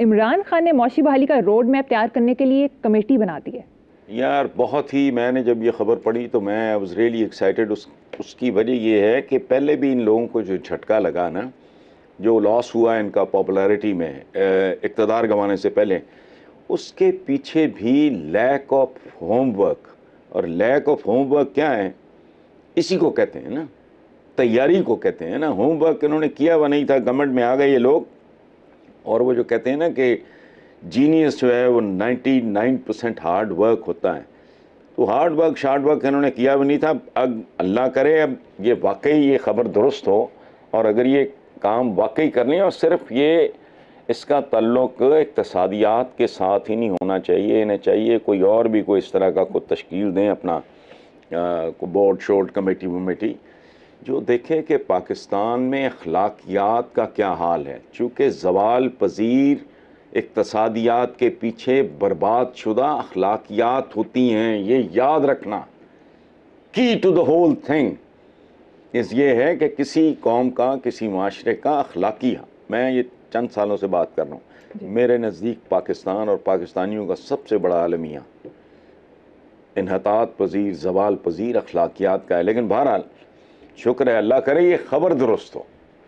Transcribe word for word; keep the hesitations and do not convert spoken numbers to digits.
इमरान खान ने मौशी बहाली का रोड मैप तैयार करने के लिए कमेटी बना दी है। यार बहुत ही, मैंने जब ये खबर पढ़ी तो मैं आई वाज रियली एक्साइटेड। उस उसकी वजह ये है कि पहले भी इन लोगों को जो झटका लगा ना, जो लॉस हुआ इनका पॉपुलैरिटी में इक़्तिदार गंवाने से पहले, उसके पीछे भी लैक ऑफ होमवर्क, और लैक ऑफ होमवर्क क्या है, इसी को कहते हैं ना, तैयारी को कहते हैं ना। होमवर्क इन्होंने किया हुआ नहीं था, गवर्नमेंट में आ गए ये लोग, और वो जो कहते हैं ना कि जीनियस जो है वो निन्यानवे परसेंट हार्ड वर्क होता है, तो हार्ड वर्क शार्ड वर्क इन्होंने किया हुआ नहीं था। अब अल्लाह करे अब ये वाकई ये खबर दुरुस्त हो, और अगर ये काम वाकई करनी है, और सिर्फ ये इसका तल्लुक इक़्तिसादियात के साथ ही नहीं होना चाहिए, इन्हें चाहिए कोई और भी कोई इस तरह का कोई तश्कील दें अपना बोर्ड शोर्ड कमेटी वमेटी, जो देखे कि पाकिस्तान में अखलाकियात का क्या हाल है। चूँकि जवाल पजीर इक़्तिसादियात के पीछे बर्बाद शुदा अखलाकियात होती हैं, ये याद रखना। की टू द होल थिंग इस ये है कि किसी कौम का, किसी माशरे का अखलाकी, मैं ये चंद सालों से बात कर रहा हूँ, मेरे नज़दीक पाकिस्तान और पाकिस्तानियों का सबसे बड़ा आलमिया इनहतात पजीर, जवाल पजीर अखलाकियात का है। लेकिन बहरहाल शुक्र है, अल्लाह करे ये खबर दुरुस्त हो।